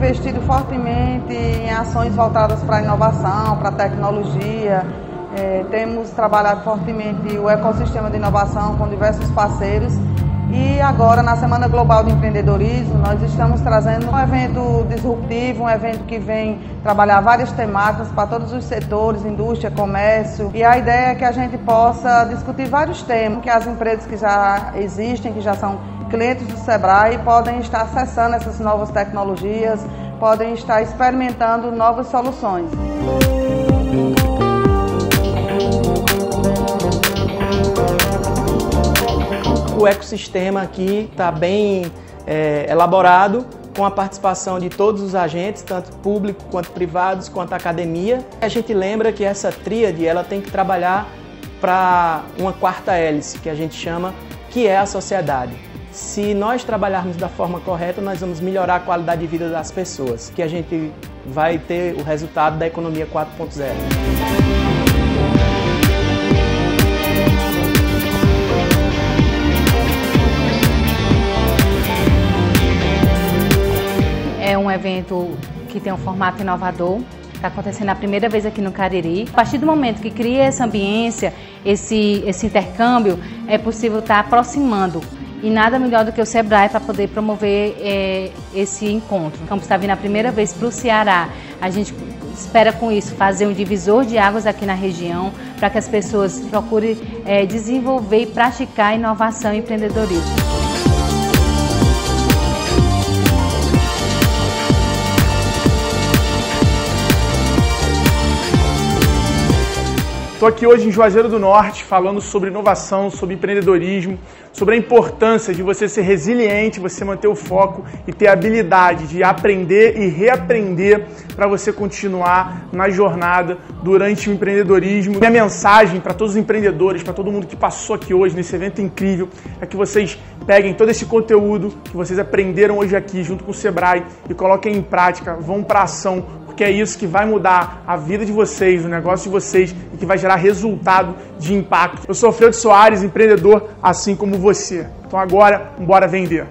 investido fortemente em ações voltadas para a inovação, para a tecnologia. Temos trabalhado fortemente o ecossistema de inovação com diversos parceiros. E agora, na Semana Global de Empreendedorismo, nós estamos trazendo um evento disruptivo, um evento que vem trabalhar várias temáticas para todos os setores, indústria, comércio. E a ideia é que a gente possa discutir vários temas, que as empresas que já existem, que já são clientes do SEBRAE, podem estar acessando essas novas tecnologias, podem estar experimentando novas soluções. O ecossistema aqui está bem elaborado, com a participação de todos os agentes, tanto público quanto privados, quanto academia. A gente lembra que essa tríade ela tem que trabalhar para uma quarta hélice, que a gente chama, que é a sociedade. Se nós trabalharmos da forma correta, nós vamos melhorar a qualidade de vida das pessoas, que a gente vai ter o resultado da economia 4.0. É um evento que tem um formato inovador, está acontecendo a primeira vez aqui no Cariri. A partir do momento que cria essa ambiência, esse intercâmbio, é possível estar aproximando. E nada melhor do que o SEBRAE para poder promover esse encontro. O campus está vindo a primeira vez para o Ceará. A gente espera com isso fazer um divisor de águas aqui na região, para que as pessoas procurem desenvolver e praticar inovação e empreendedorismo. Estou aqui hoje em Juazeiro do Norte falando sobre inovação, sobre empreendedorismo, sobre a importância de você ser resiliente, você manter o foco e ter a habilidade de aprender e reaprender para você continuar na jornada durante o empreendedorismo. Minha mensagem para todos os empreendedores, para todo mundo que passou aqui hoje nesse evento incrível, é que vocês peguem todo esse conteúdo que vocês aprenderam hoje aqui junto com o SEBRAE e coloquem em prática, vão para a ação, porque é isso que vai mudar a vida de vocês, o negócio de vocês e que vai gerar resultado de impacto. Eu sou Alfredo Soares, empreendedor assim como você. Então agora, bora vender!